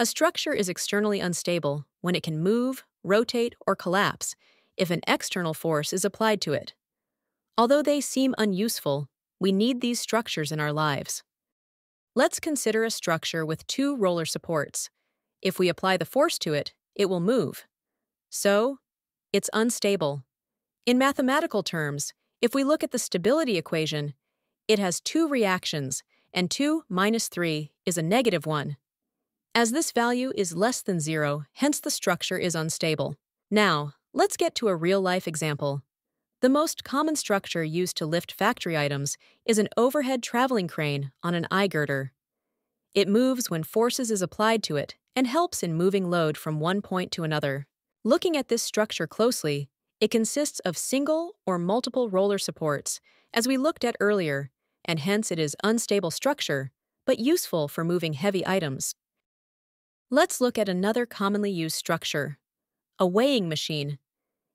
A structure is externally unstable when it can move, rotate, or collapse if an external force is applied to it. Although they seem unuseful, we need these structures in our lives. Let's consider a structure with two roller supports. If we apply the force to it, it will move. So, it's unstable. In mathematical terms, if we look at the stability equation, it has two reactions, and 2 minus 3 is a negative 1. As this value is less than 0, hence the structure is unstable. Now, let's get to a real-life example. The most common structure used to lift factory items is an overhead traveling crane on an I-girder. It moves when forces is applied to it and helps in moving load from one point to another. Looking at this structure closely, it consists of single or multiple roller supports, as we looked at earlier, and hence it is an unstable structure, but useful for moving heavy items. Let's look at another commonly used structure, a weighing machine.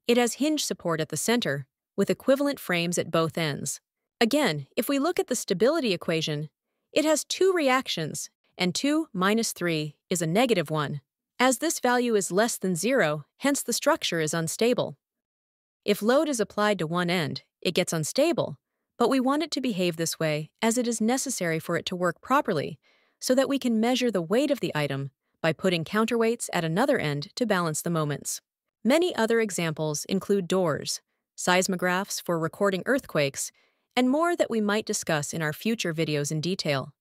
It has hinge support at the center, with equivalent frames at both ends. Again, if we look at the stability equation, it has two reactions, and 2 minus 3 is a negative 1. As this value is less than 0, hence the structure is unstable. If load is applied to one end, it gets unstable, but we want it to behave this way as it is necessary for it to work properly, so that we can measure the weight of the item by putting counterweights at another end to balance the moments. Many other examples include doors, seismographs for recording earthquakes, and more that we might discuss in our future videos in detail.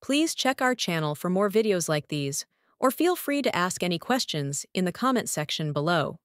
Please check our channel for more videos like these, or feel free to ask any questions in the comment section below.